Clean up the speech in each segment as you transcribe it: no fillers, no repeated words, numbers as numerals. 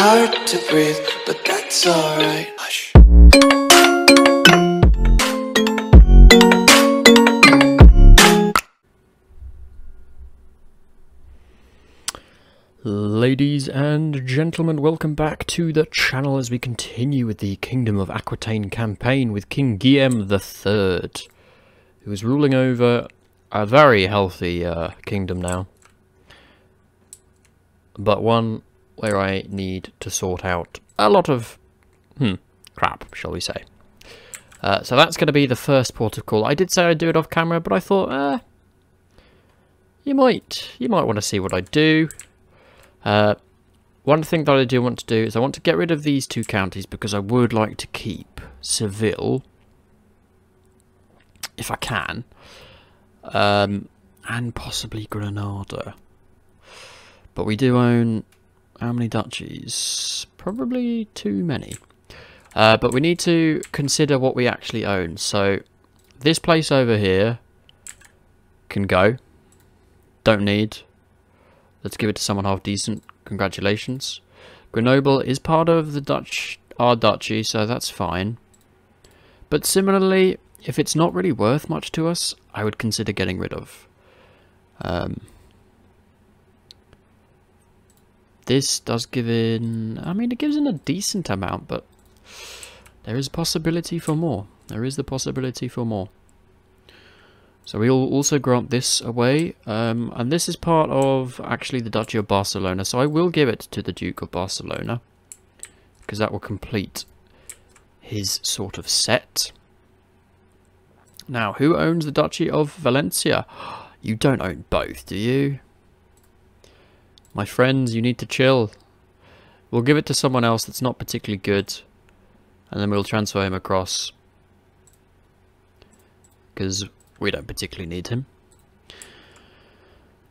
hard to breathe, but that's alright. Hush. Ladies and gentlemen, welcome back to the channel as we continue with the Kingdom of Aquitaine campaign with King Guillaume III, who is ruling over a very healthy kingdom now, but one where I need to sort out a lot of crap, shall we say. So that's going to be the first port of call. I did say I'd do it off camera, but I thought you might want to see what I do. One thing that I do want to do is I want to get rid of these two counties because I would like to keep Seville, if I can, and possibly Granada. But we do own how many duchies? Probably too many. But we need to consider what we actually own. So this place over here can go. Don't need. Let's give it to someone half decent. Congratulations. Grenoble is part of the our duchy, so that's fine. But similarly, if it's not really worth much to us, I would consider getting rid of. This does give in... I mean, it gives in a decent amount, but there is a possibility for more. There is the possibility for more. So we'll also grant this away, and this is part of actually the Duchy of Barcelona, so I will give it to the Duke of Barcelona, because that will complete his sort of set. Now, who owns the Duchy of Valencia? You don't own both, do you? My friends, you need to chill. We'll give it to someone else that's not particularly good, and then we'll transfer him across, because we don't particularly need him.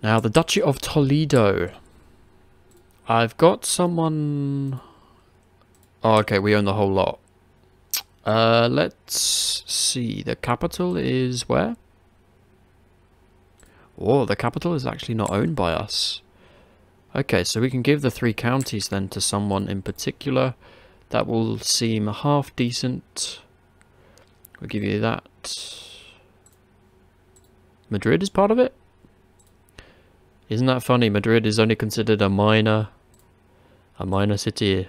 Now, the Duchy of Toledo. I've got someone... Oh, okay, we own the whole lot. Let's see. The capital is where? Oh, the capital is actually not owned by us. Okay, so we can give the three counties then to someone in particular. That will seem half decent. We'll give you that. Madrid is part of it? Isn't that funny? Madrid is only considered a minor city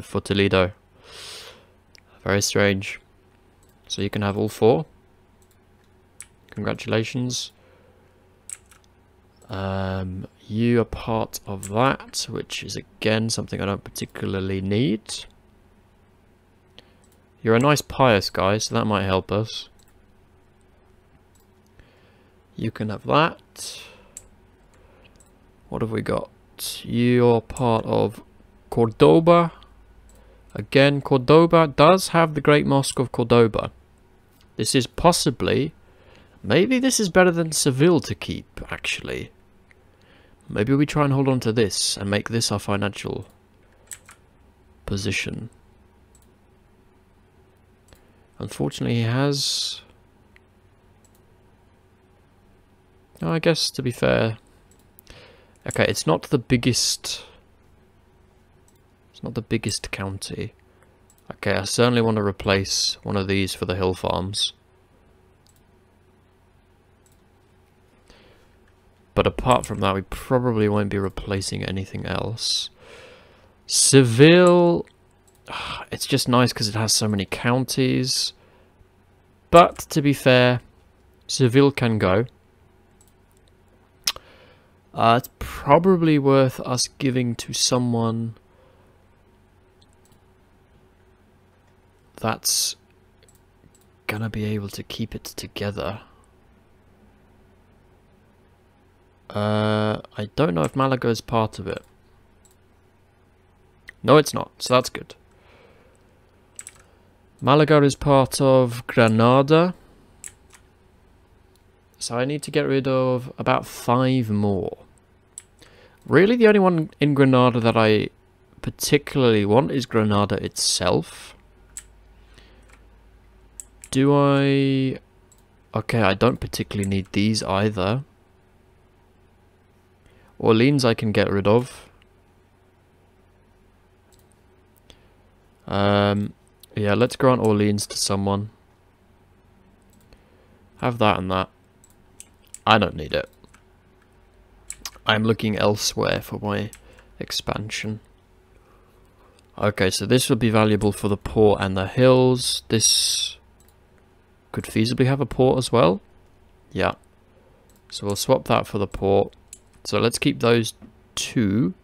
for Toledo. Very strange. So you can have all four. Congratulations. You are part of that, which is again something I don't particularly need. You're a nice pious guy, so that might help us. You can have that. What have we got? You're part of Cordoba. Again, Cordoba does have the Great Mosque of Cordoba. This is possibly... Maybe this is better than Seville to keep, actually. Maybe we try and hold on to this and make this our financial position. Unfortunately, he has... I guess, to be fair... Okay, it's not the biggest... It's not the biggest county. Okay, I certainly want to replace one of these for the hill farms. But apart from that, we probably won't be replacing anything else. Seville... It's just nice because it has so many counties. But, to be fair, Seville can go. It's probably worth us giving to someone that's gonna be able to keep it together. I don't know if Malaga is part of it. No, it's not, so that's good. Malaga is part of Granada. So I need to get rid of about 5 more. Really, the only one in Granada that I particularly want is Granada itself. Do I... Okay, I don't particularly need these either. Orleans I can get rid of. Yeah, let's grant Orleans to someone. Have that and that. I don't need it. I'm looking elsewhere for my expansion. Okay, so this would be valuable for the port and the hills. This could feasibly have a port as well. Yeah. So we'll swap that for the port. So let's keep those two.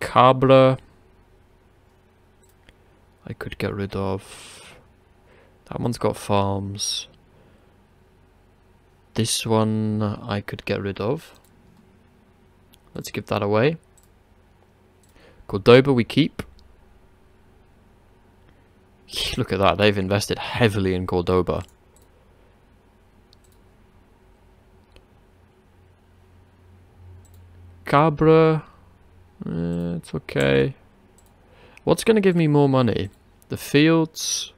Cabra. I could get rid of. That one's got farms. This one I could get rid of. Let's give that away. Cordoba we keep. Look at that. They've invested heavily in Cordoba. Cabra. It's okay. What's going to give me more money? The fields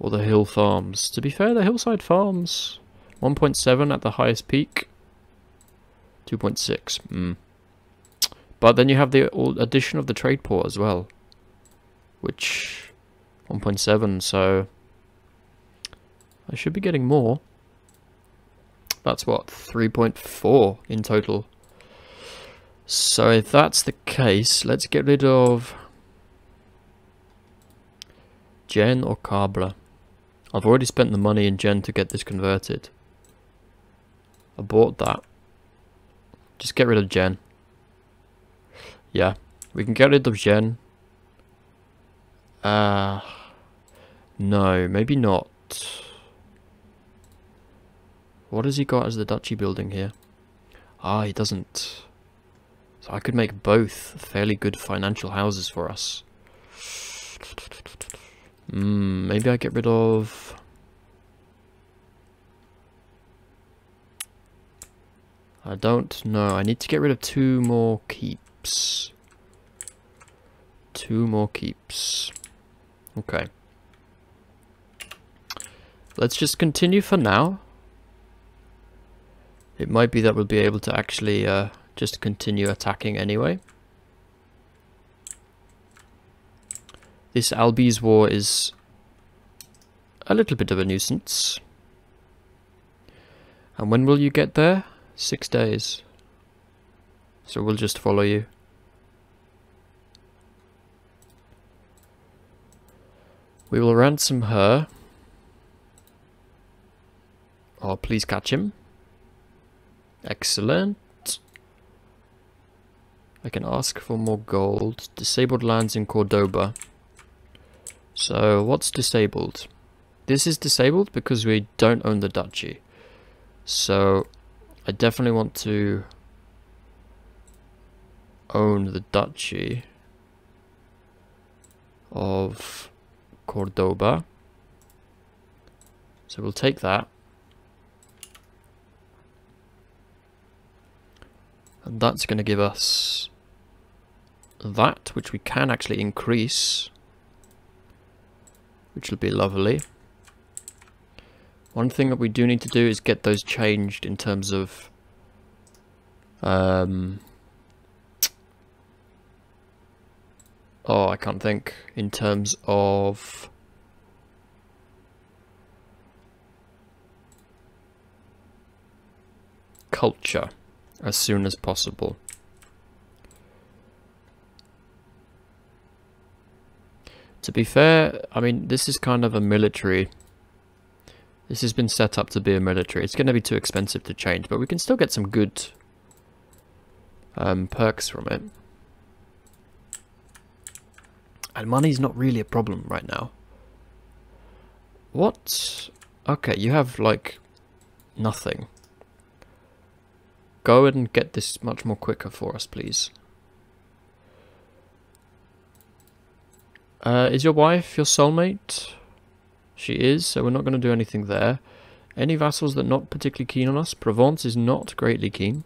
or the hill farms? To be fair, the hillside farms. 1.7 at the highest peak. 2.6. But then you have the addition of the trade port as well, which 1.7, so I should be getting more. That's what, 3.4 in total. So if that's the case, let's get rid of Jen or Cabra. I've already spent the money in Jen to get this converted. I bought that. Just get rid of Jen. Yeah, we can get rid of Jen. No, maybe not. What has he got as the duchy building here? Ah, he doesn't. So I could make both fairly good financial houses for us. Maybe I get rid of... I don't know. I need to get rid of two more keep. Two more keeps. Okay. Let's just continue for now. It might be that we'll be able to actually just continue attacking anyway. This Albi's war is a little bit of a nuisance. And when will you get there? 6 days. So we'll just follow you. We will ransom her. Oh, please catch him. Excellent. I can ask for more gold. Disabled lands in Cordoba. So, what's disabled? This is disabled because we don't own the duchy. So, I definitely want to own the duchy of Cordoba. So we'll take that. And that's going to give us that, which we can actually increase, which will be lovely. One thing that we do need to do is get those changed in terms of oh, I can't think. In terms of culture, as soon as possible. To be fair, I mean, this is kind of a military. This has been set up to be a military. It's going to be too expensive to change, but we can still get some good perks from it. And money's not really a problem right now. What? Okay, you have, like, nothing. Go and get this much more quicker for us, please. Is your wife your soulmate? She is, so we're not going to do anything there. Any vassals that are not particularly keen on us? Provence is not greatly keen.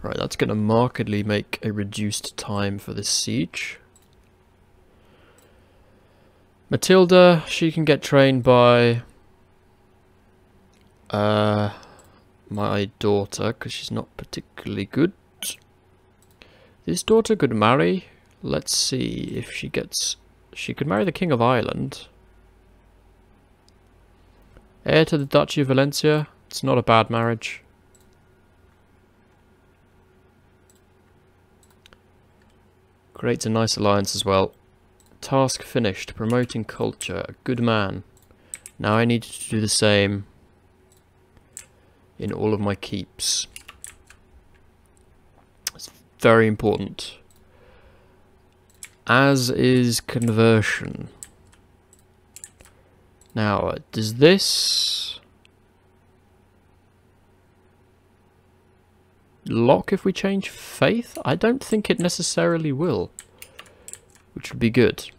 Right, that's going to markedly make a reduced time for this siege. Matilda, she can get trained by my daughter, because she's not particularly good. This daughter could marry. Let's see if she gets... She could marry the King of Ireland. Heir to the Duchy of Valencia. It's not a bad marriage. Creates a nice alliance as well. Task finished. Promoting culture. Good man. Now I need to do the same in all of my keeps. It's very important. As is conversion. Now, does this lock if we change faith? I don't think it necessarily will, which would be good.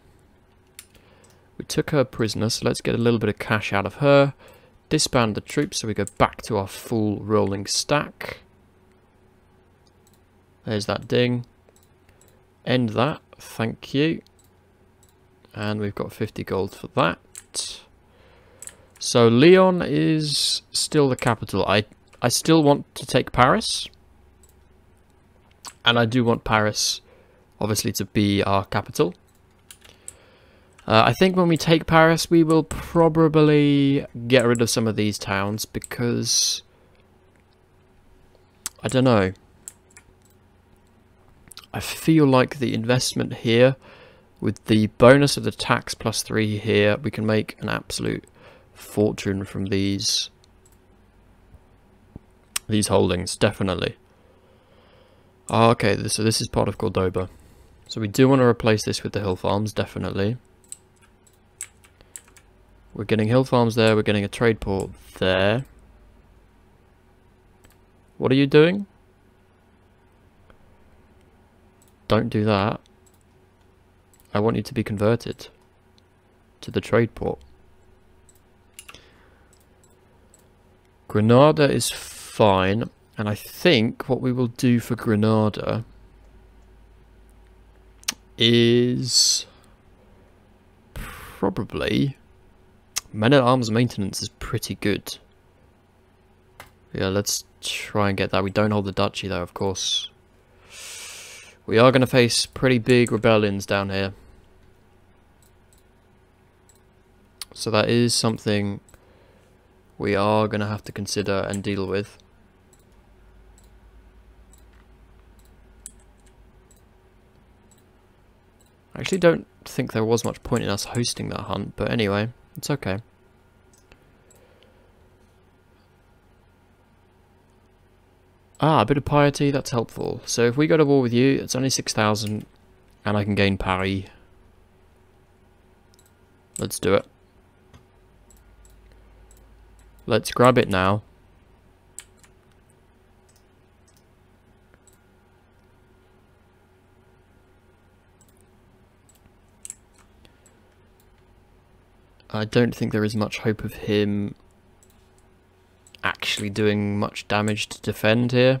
We took her prisoner, so let's get a little bit of cash out of her. Disband the troops, so we go back to our full rolling stack. There's that ding. End that, thank you. And we've got 50 gold for that. So Leon is still the capital. I still want to take Paris. And I do want Paris, obviously, to be our capital. I think when we take Paris, we will probably get rid of some of these towns because... I don't know. I feel like the investment here, with the bonus of the tax plus 3 here, we can make an absolute fortune from these holdings, definitely. Oh, okay, so this is part of Cordoba. So we do want to replace this with the hill farms, definitely. We're getting hill farms there, we're getting a trade port there. What are you doing? Don't do that. I want you to be converted to the trade port. Granada is fine, and I think what we will do for Granada is probably men-at-arms maintenance is pretty good. Yeah, let's try and get that. We don't hold the duchy though, of course. We are going to face pretty big rebellions down here. So that is something we are going to have to consider and deal with. I actually don't think there was much point in us hosting that hunt, but anyway, it's okay. Ah, a bit of piety, that's helpful. So if we go to war with you, it's only 6,000, and I can gain Paris. Let's do it. Let's grab it now. I don't think there is much hope of him actually doing much damage to defend here.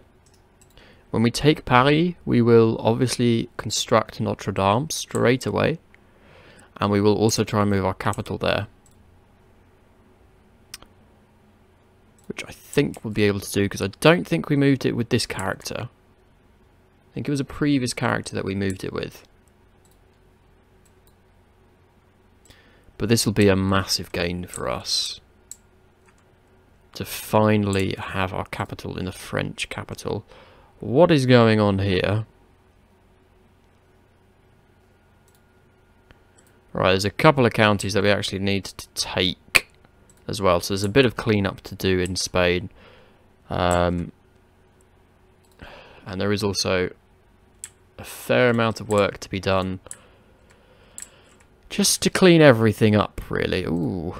When we take Paris, we will obviously construct Notre Dame straight away, and we will also try and move our capital there, which I think we'll be able to do because I don't think we moved it with this character. I think it was a previous character that we moved it with. But this will be a massive gain for us to finally have our capital in the French capital. What is going on here? Right, there's a couple of counties that we actually need to take as well, so there's a bit of cleanup to do in Spain, and there is also a fair amount of work to be done just to clean everything up, really. Ooh,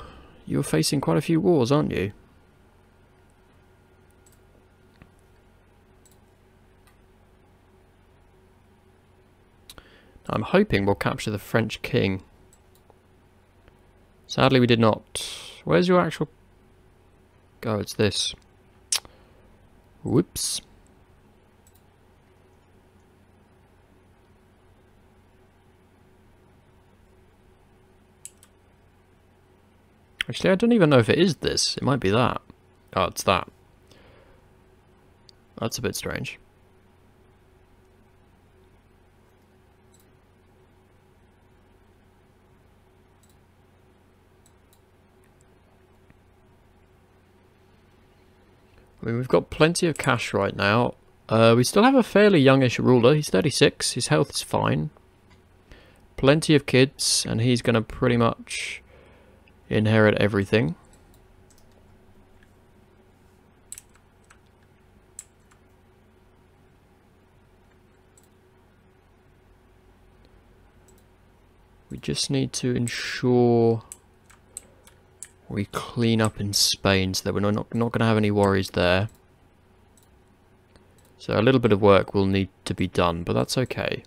you're facing quite a few wars, aren't you? I'm hoping we'll capture the French king. Sadly, we did not. Where's your actual... Oh, it's this. Whoops. Actually, I don't even know if it is this. It might be that. Oh, it's that. That's a bit strange. mean, we've got plenty of cash right now. We still have a fairly youngish ruler. He's 36. His health is fine. Plenty of kids, and he's going to pretty much inherit everything. We just need to ensure we clean up in Spain so that we're not going to have any worries there. So a little bit of work will need to be done, but that's okay.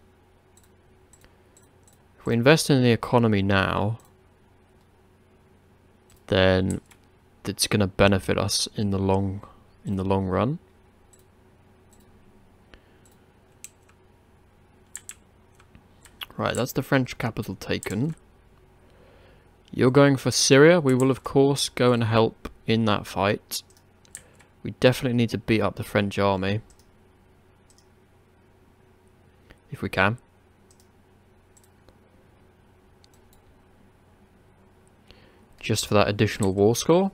If we invest in the economy now, then it's going to benefit us in the long run. Right, that's the French capital taken. You're going for Syria. We will, of course, go and help in that fight. We definitely need to beat up the French army. If we can. Just for that additional war score.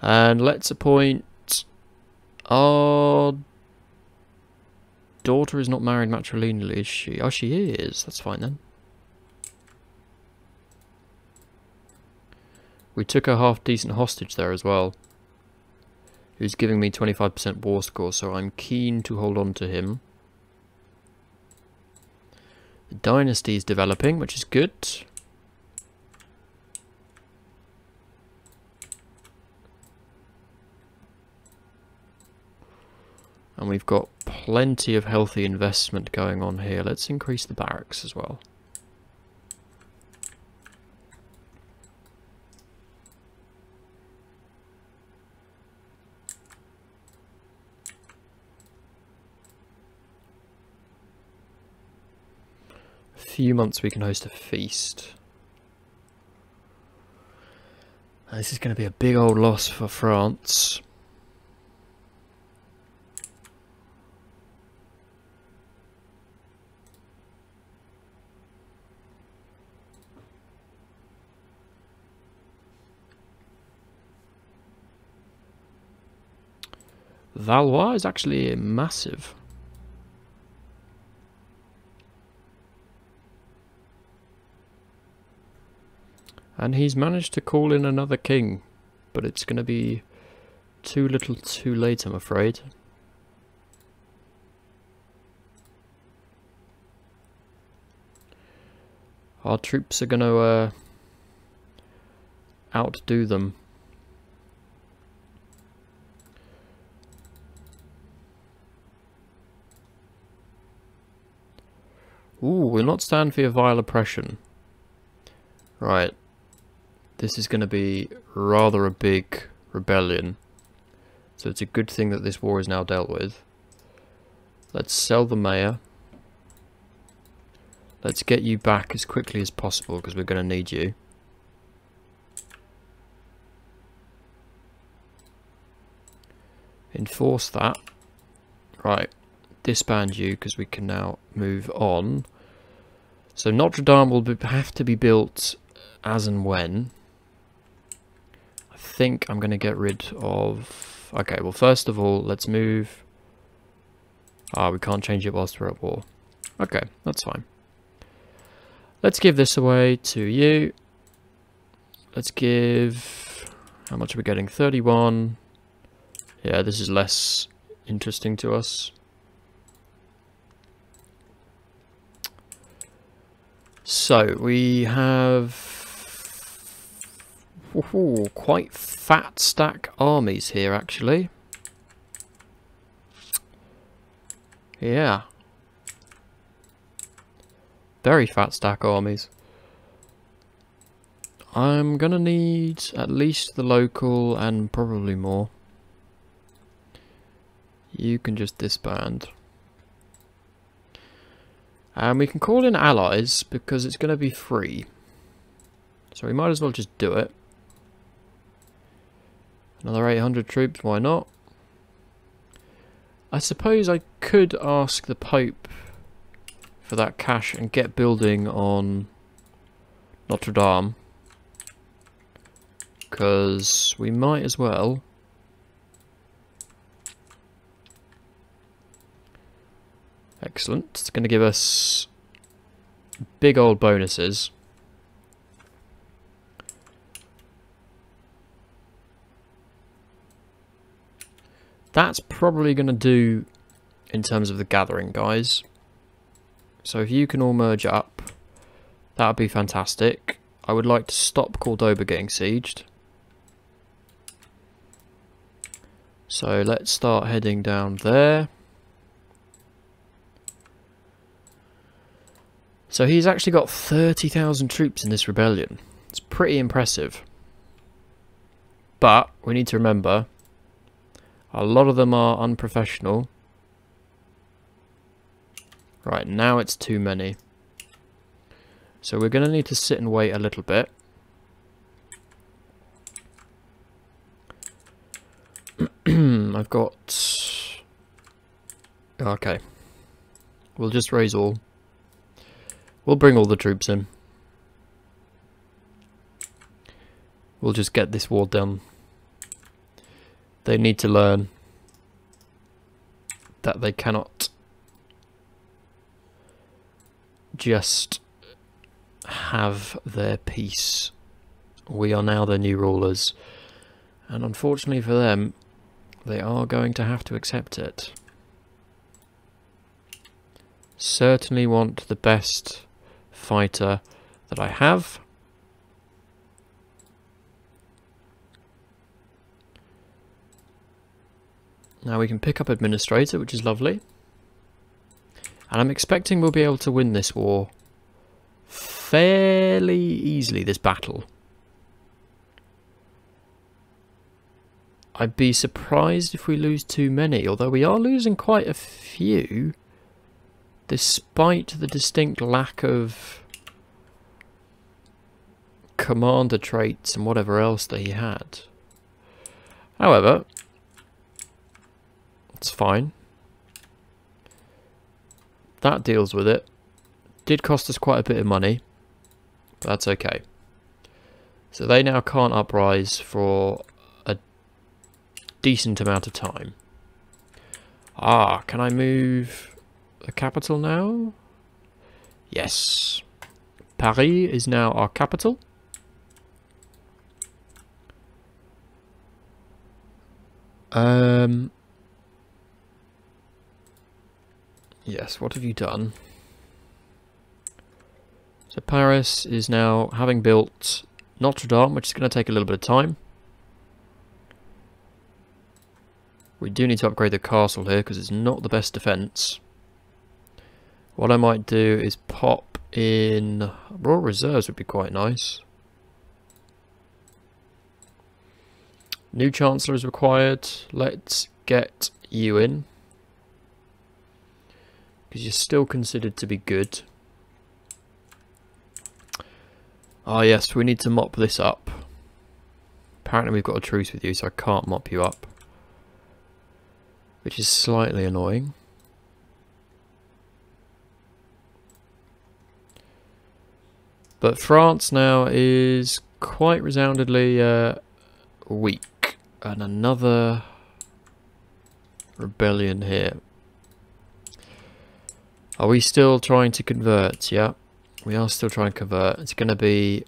And let's appoint our... daughter is not married matrilineally, is she? Oh, she is. That's fine then. We took a half-decent hostage there as well, who's giving me 25% war score, so I'm keen to hold on to him. The dynasty is developing, which is good. And we've got plenty of healthy investment going on here. Let's increase the barracks as well. A few months we can host a feast. And this is going to be a big old loss for France. Valois is actually massive. And he's managed to call in another king, but it's going to be too little too late, I'm afraid. Our troops are going to outdo them. Ooh, we'll not stand for your vile oppression. Right. This is going to be rather a big rebellion. So it's a good thing that this war is now dealt with. Let's sell the mayor. Let's get you back as quickly as possible because we're going to need you. Enforce that. Right. Disband you because we can now move on. So Notre Dame will have to be built as and when. I think I'm going to get rid of... Okay, well, first of all, let's move... Ah, we can't change it whilst we're at war. Okay, that's fine. Let's give this away to you. Let's give... How much are we getting? 31. Yeah, this is less interesting to us. So, we have quite fat stack armies here, actually. Yeah. Very fat stack armies. I'm going to need at least the local and probably more. You can just disband. And we can call in allies because it's going to be free. So we might as well just do it. Another 800 troops, why not? I suppose I could ask the Pope for that cash and get building on Notre Dame. Because we might as well. Excellent. It's going to give us big old bonuses. That's probably going to do in terms of the gathering, guys. So if you can all merge up, that would be fantastic. I would like to stop Cordoba getting sieged. So let's start heading down there. So he's actually got 30,000 troops in this rebellion. It's pretty impressive. But we need to remember, a lot of them are unprofessional. Right, now it's too many. So we're going to need to sit and wait a little bit. I've got... okay. We'll just raise all. We'll bring all the troops in. We'll just get this war done. They need to learn that they cannot just have their peace. We are now their new rulers. And unfortunately for them, they are going to have to accept it. Certainly want the best fighter that I have. Now we can pick up administrator, which is lovely. And I'm expecting we'll be able to win this war fairly easily, this battle. I'd be surprised if we lose too many, although we are losing quite a few, despite the distinct lack of commander traits and whatever else that he had. However, it's fine. That deals with it. Did cost us quite a bit of money, but that's okay. So they now can't uprise for decent amount of time. Ah, can I move the capital now? Yes. Paris is now our capital. Yes, what have you done? So Paris is now having built Notre Dame, which is going to take a little bit of time. We do need to upgrade the castle here because it's not the best defense. What I might do is pop in Royal Reserves, would be quite nice. New Chancellor is required. Let's get you in, because you're still considered to be good. Ah yes, we need to mop this up. Apparently we've got a truce with you, so I can't mop you up, which is slightly annoying. But France now is quite resoundingly weak. And another rebellion here. Are we still trying to convert? Yeah, we are still trying to convert. It's going to be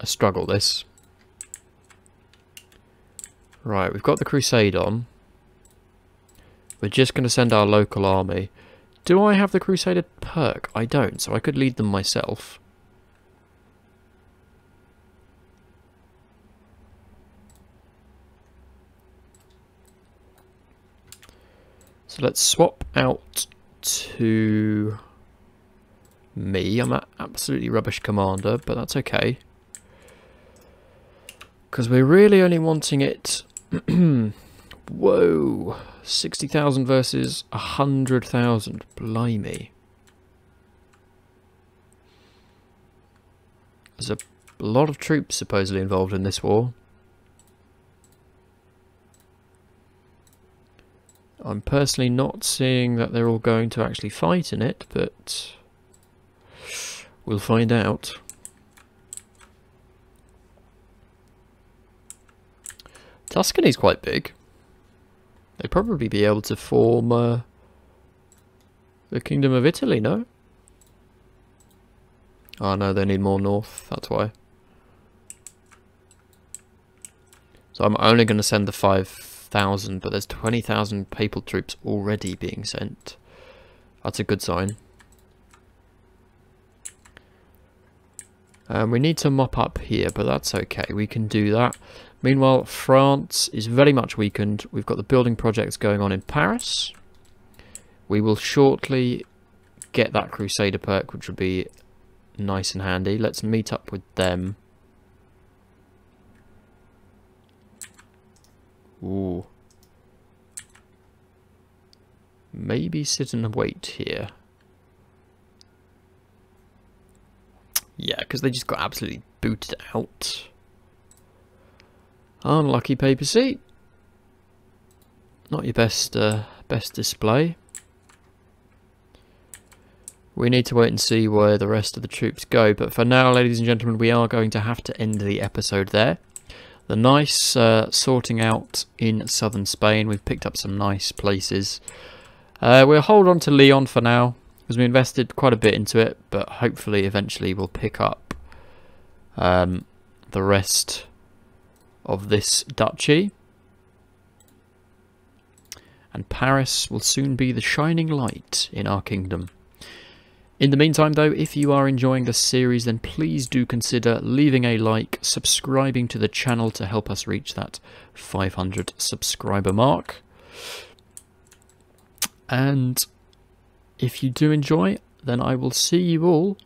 a struggle, this. Right, we've got the crusade on. We're just going to send our local army. Do I have the Crusader perk? I don't, so I could lead them myself. So let's swap out to me. I'm an absolutely rubbish commander, but that's okay, because we're really only wanting it... Whoa, 60,000 versus 100,000, blimey. There's a lot of troops supposedly involved in this war. I'm personally not seeing that they're all going to actually fight in it, but we'll find out. Tuscany's quite big. They'd probably be able to form the Kingdom of Italy, no? Oh no, they need more north, that's why. So I'm only going to send the 5,000, but there's 20,000 papal troops already being sent. That's a good sign. We need to mop up here, but that's okay. We can do that. Meanwhile, France is very much weakened. We've got the building projects going on in Paris. We will shortly get that Crusader perk, which would be nice and handy. Let's meet up with them. Ooh. Maybe sit and wait here. Yeah, because they just got absolutely booted out. Unlucky papacy. Not your best best display. We need to wait and see where the rest of the troops go. But for now, ladies and gentlemen, we are going to have to end the episode there. The nice sorting out in southern Spain. We've picked up some nice places. We'll hold on to Leon for now, because we invested quite a bit into it, but hopefully eventually we'll pick up the rest of this duchy. And Paris will soon be the shining light in our kingdom. In the meantime though, if you are enjoying this series, then please do consider leaving a like, subscribing to the channel to help us reach that 500 subscriber mark. And if you do enjoy, then I will see you all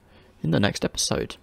in the next episode.